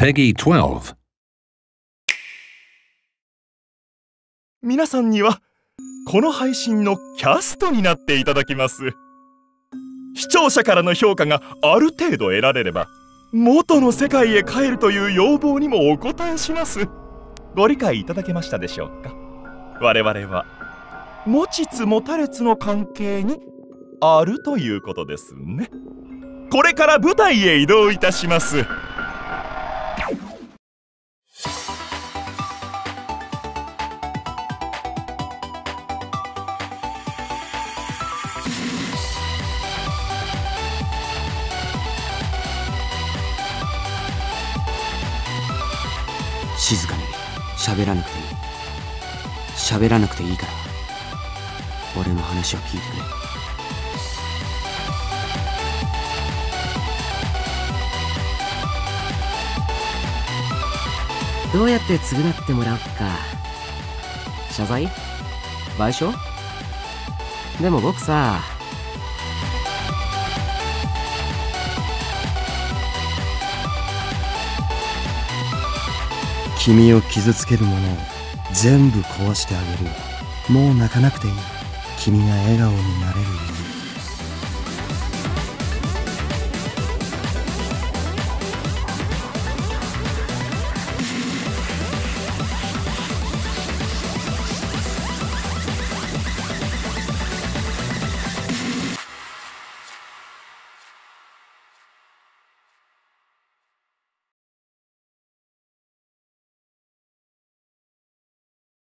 Peggy 12. 皆さんにはこの配信のキャストになっていただきます。視聴者からの評価がある程度得られれば、元の世界へ帰るという要望にもお応えします。ご理解いただけましたでしょうか。我々は持ちつ持たれつの関係にあるということですね。これから舞台へ移動いたします。静かに喋らなくていい。喋らなくていいから俺の話を聞いてくれ。どうやって償ってもらおうか。謝罪？賠償？でも僕さ、君を傷つけるものを全部壊してあげるよ。もう泣かなくていい。君が笑顔になれるように。